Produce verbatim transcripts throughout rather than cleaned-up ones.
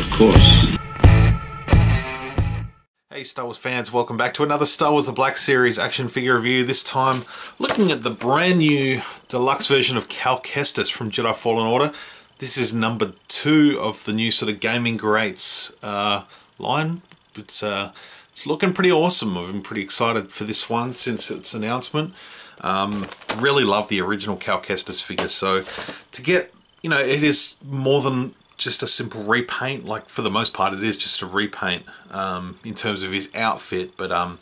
of course. Hey Star Wars fans, welcome back to another Star Wars The Black Series action figure review, this time looking at the brand new deluxe version of Cal Kestis from Jedi Fallen Order. This is number two of the new sort of Gaming Greats uh, line. It's, uh, it's looking pretty awesome. I've been pretty excited for this one since its announcement. Um, really love the original Cal Kestis figure, so to get, you know, it is more than just a simple repaint. Like, for the most part, it is just a repaint um, in terms of his outfit, but um,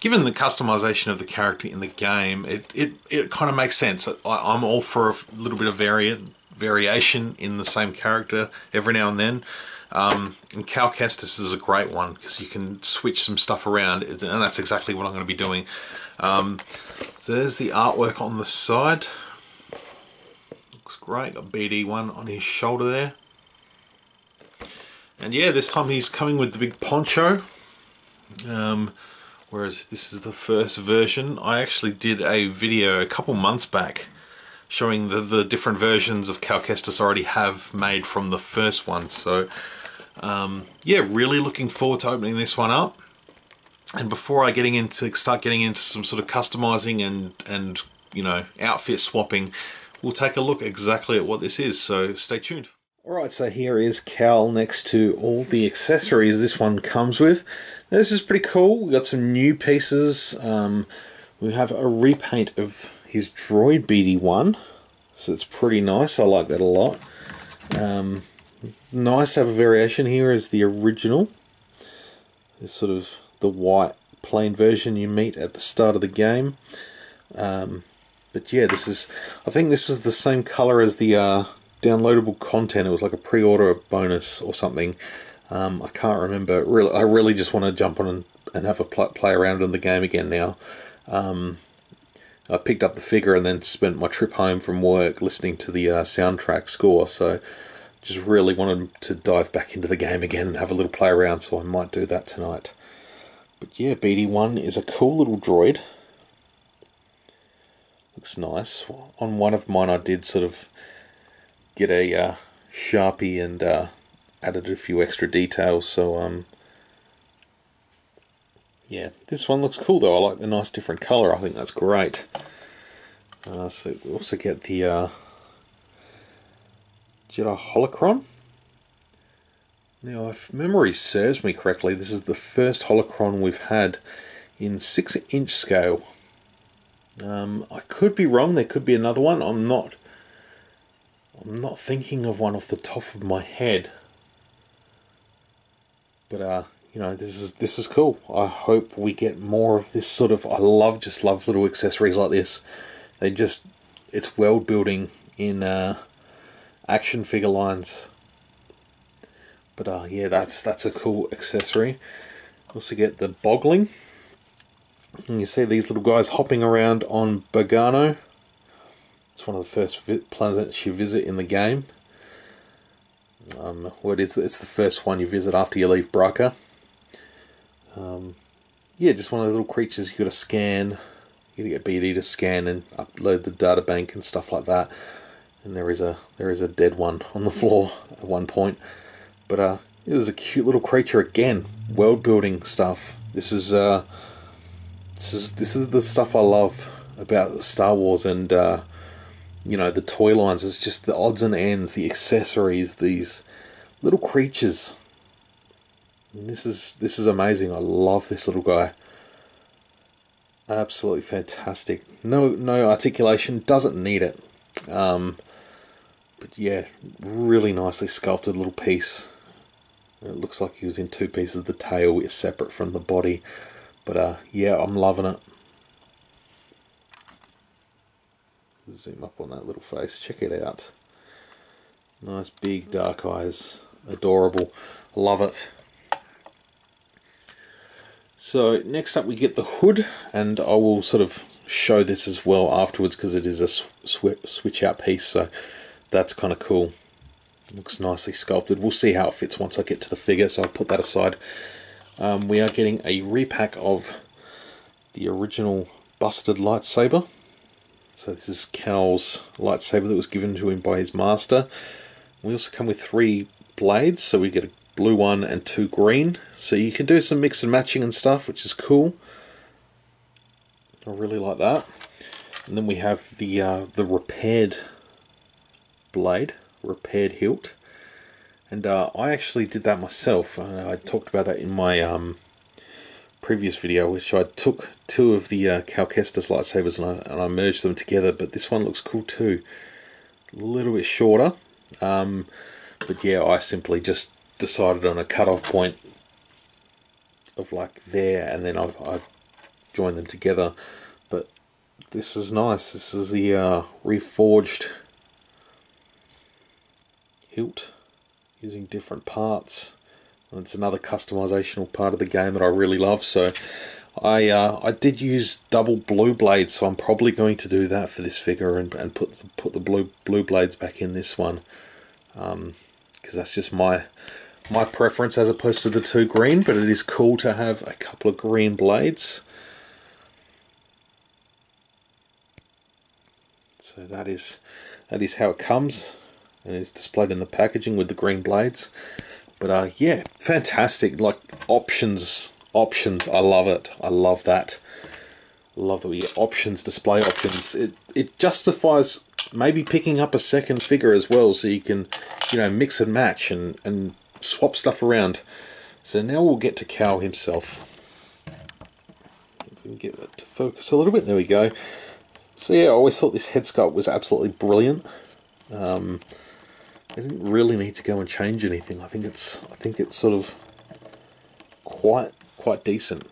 given the customization of the character in the game, it, it, it kind of makes sense. I, I'm all for a little bit of variant, variation in the same character every now and then. Um, and Cal Kestis is a great one because you can switch some stuff around, and that's exactly what I'm going to be doing. Um, so there's the artwork on the side. Looks great. Got B D one on his shoulder there. And yeah, this time he's coming with the big poncho. Um, whereas this is the first version. I actually did a video a couple months back showing the, the different versions of Cal Kestis I already have made from the first one. So um, yeah, really looking forward to opening this one up. And before I getting into start getting into some sort of customizing and, and you know, outfit swapping, we'll take a look exactly at what this is. So stay tuned. Alright, so here is Cal next to all the accessories this one comes with. Now, this is pretty cool. We've got some new pieces. Um, we have a repaint of his droid B D one, so it's pretty nice. I like that a lot. Um, nice to have a variation. Here is the original. It's sort of the white plain version you meet at the start of the game. Um, but yeah, this is, I think this is the same color as the Uh, downloadable content. It was like a pre-order bonus or something. um, I can't remember really. I really just want to jump on and, and have a pl play around in the game again now. um, I picked up the figure and then spent my trip home from work listening to the uh, soundtrack score, so just really wanted to dive back into the game again and have a little play around, so I might do that tonight. But yeah, B D one is a cool little droid. Looks nice. On one of mine I did sort of get a uh, Sharpie and uh, added a few extra details, so um, yeah, this one looks cool though. I like the nice different colour. I think that's great. Uh, so we also get the uh, Jedi Holocron. Now, if memory serves me correctly, this is the first Holocron we've had in six inch scale. Um, I could be wrong. There could be another one. I'm not I'm not thinking of one off the top of my head, but uh, you know, this is this is cool. I hope we get more of this sort of. I love just love little accessories like this. They just, it's world building in uh, action figure lines. But uh, yeah, that's that's a cool accessory. Also get the bogling, and you see these little guys hopping around on Bogano. It's one of the first vi planets you visit in the game. Um, well, it is, it's the first one you visit after you leave Bracca. Um, yeah, just one of those little creatures you've got to scan. You've got to get B D to scan and upload the data bank and stuff like that. And there is a there is a dead one on the floor at one point. But uh, it is a cute little creature again. World building stuff. This is uh, this is this is the stuff I love about Star Wars and. Uh, You know, the toy lines. It's just the odds and ends, the accessories, these little creatures. And this is this is amazing. I love this little guy. Absolutely fantastic. No, no articulation. Doesn't need it. Um, but yeah, really nicely sculpted little piece. It looks like he was in two pieces. The tail is separate from the body. But uh, yeah, I'm loving it. Zoom up on that little face. Check it out. Nice big dark eyes. Adorable. Love it. So next up we get the hood, and I will sort of show this as well afterwards because it is a sw sw switch out piece, so that's kind of cool. Looks nicely sculpted. We'll see how it fits once I get to the figure, so I'll put that aside. Um, we are getting a repack of the original busted lightsaber. So this is Cal's lightsaber that was given to him by his master. We also come with three blades, so we get a blue one and two green, so you can do some mix and matching and stuff, which is cool. I really like that. And then we have the uh, the repaired blade, repaired hilt, and uh, I actually did that myself. uh, I talked about that in my um, previous video, which I took two of the uh, Cal Kestis lightsabers and I, and I merged them together, but this one looks cool too, a little bit shorter. Um, but yeah, I simply just decided on a cutoff point of like there, and then I've, I've joined them together. But this is nice. This is the uh, reforged hilt using different parts, and it's another customizational part of the game that I really love. So I uh, I did use double blue blades, so I'm probably going to do that for this figure and, and put the, put the blue blue blades back in this one, because um, that's just my my preference as opposed to the two green. But it is cool to have a couple of green blades. So that is that is how it comes, and it's displayed in the packaging with the green blades. But uh, yeah, fantastic, like options, options, I love it, I love that, love that we get options, display options. It, it justifies maybe picking up a second figure as well, so you can, you know, mix and match and, and swap stuff around. So now we'll get to Cal himself. If we can get that to focus a little bit, there we go. So yeah, I always thought this head sculpt was absolutely brilliant. Um, they didn't really need to go and change anything. I think it's, I think it's sort of quite, quite decent.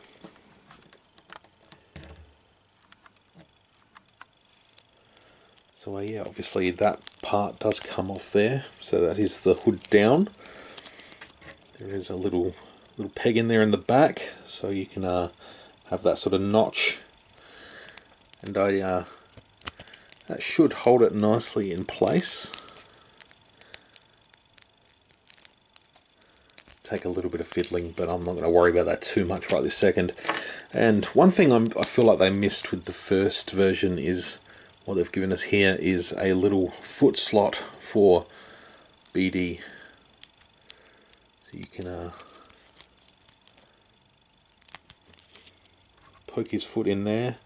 So uh, yeah, obviously that part does come off there. So that is the hood down. There is a little, little peg in there in the back, so you can uh, have that sort of notch. And I, uh, that should hold it nicely in place. Take a little bit of fiddling, but I'm not going to worry about that too much right this second. And one thing I'm, I feel like they missed with the first version is what they've given us here is a little foot slot for B D, so you can uh, poke his foot in there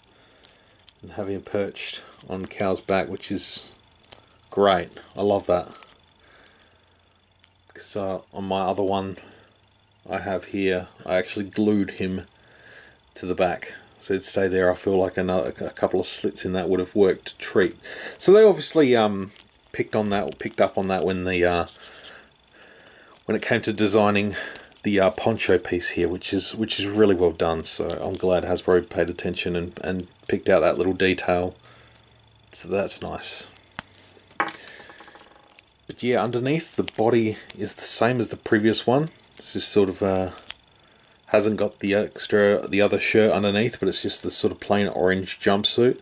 and have him perched on Cal's back, which is great. I love that, because uh, on my other one I have here, I actually glued him to the back, so it'd stay there. I feel like another, a couple of slits in that would have worked a treat. So they obviously um, picked on that, or picked up on that when the uh, when it came to designing the uh, poncho piece here, which is which is really well done. So I'm glad Hasbro paid attention and, and picked out that little detail. So that's nice. But yeah, underneath the body is the same as the previous one. It's just sort of uh, hasn't got the extra, the other shirt underneath, but it's just the sort of plain orange jumpsuit.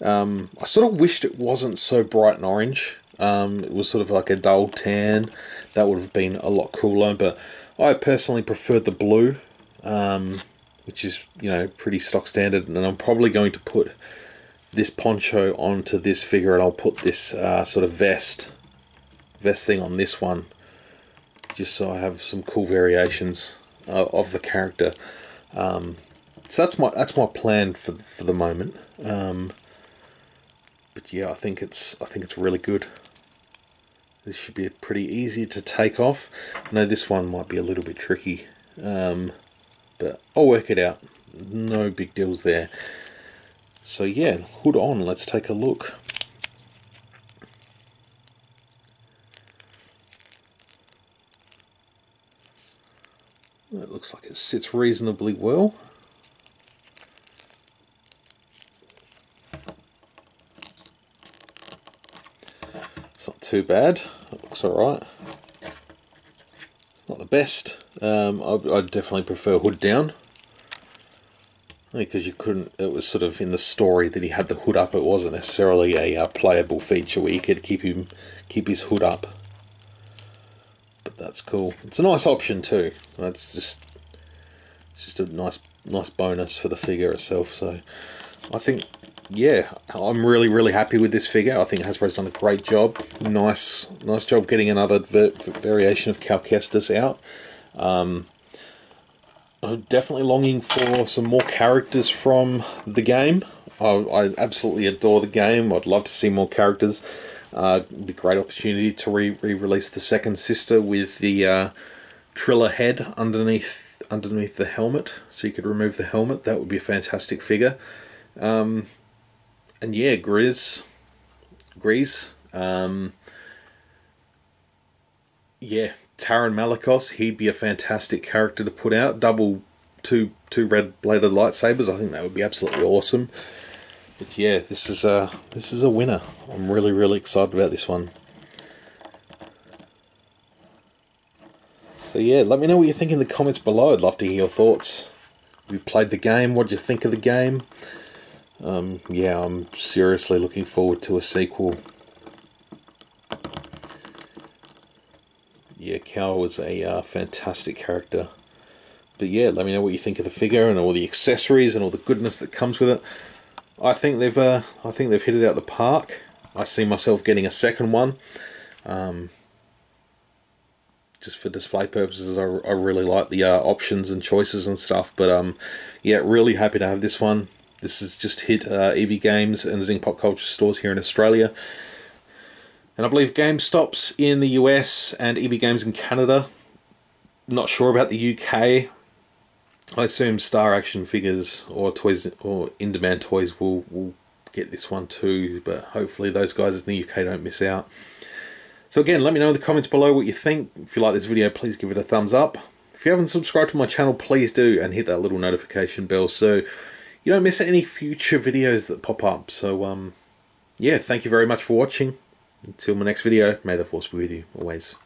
Um, I sort of wished it wasn't so bright and orange. Um, it was sort of like a dull tan. That would have been a lot cooler, but I personally preferred the blue, um, which is, you know, pretty stock standard, and I'm probably going to put this poncho onto this figure, and I'll put this uh, sort of vest, vest thing on this one, just so I have some cool variations uh, of the character. Um, so that's my that's my plan for for the moment. Um, but yeah, I think it's I think it's really good. This should be pretty easy to take off. I know this one might be a little bit tricky, um, but I'll work it out. No big deals there. So yeah, hood on, let's take a look. It looks like it sits reasonably well. It's not too bad, it looks alright. Not the best. Um, I, I definitely prefer hood down, because you couldn't, it was sort of in the story that he had the hood up. It wasn't necessarily a uh, playable feature where you could keep him, keep his hood up. But that's cool. It's a nice option too. That's just, it's just a nice, nice bonus for the figure itself. So I think yeah, I'm really, really happy with this figure. I think Hasbro's done a great job. Nice nice job getting another variation of Cal Kestis out. Um, I'm definitely longing for some more characters from the game. I, I absolutely adore the game. I'd love to see more characters. Uh, it'd be a great opportunity to re re-release the second sister with the uh, Trilla head underneath underneath the helmet, so you could remove the helmet. That would be a fantastic figure. Um, and yeah, Grizz, Grease, um, yeah, Taran Malikos. He'd be a fantastic character to put out. Double two two red bladed lightsabers. I think that would be absolutely awesome. But yeah, this is a this is a winner. I'm really really excited about this one. So yeah, let me know what you think in the comments below. I'd love to hear your thoughts. You've played the game. What do you think of the game? Um, yeah, I'm seriously looking forward to a sequel. Yeah, Cal was a uh, fantastic character. But yeah, let me know what you think of the figure and all the accessories and all the goodness that comes with it. I think they've uh, I think they've hit it out the park. I see myself getting a second one. Um, just for display purposes, I, I really like the uh, options and choices and stuff, but um, yeah, really happy to have this one. This has just hit uh, E B Games and Zing Pop Culture stores here in Australia, and I believe GameStop's in the U S and E B Games in Canada. Not sure about the U K. I assume Star Action Figures or Toys or In Demand Toys will, will get this one too, but hopefully those guys in the U K don't miss out. So again, let me know in the comments below what you think. If you like this video, please give it a thumbs up. If you haven't subscribed to my channel, please do, and hit that little notification bell so you don't miss any future videos that pop up. So um, yeah, thank you very much for watching. Until my next video, may the force be with you always.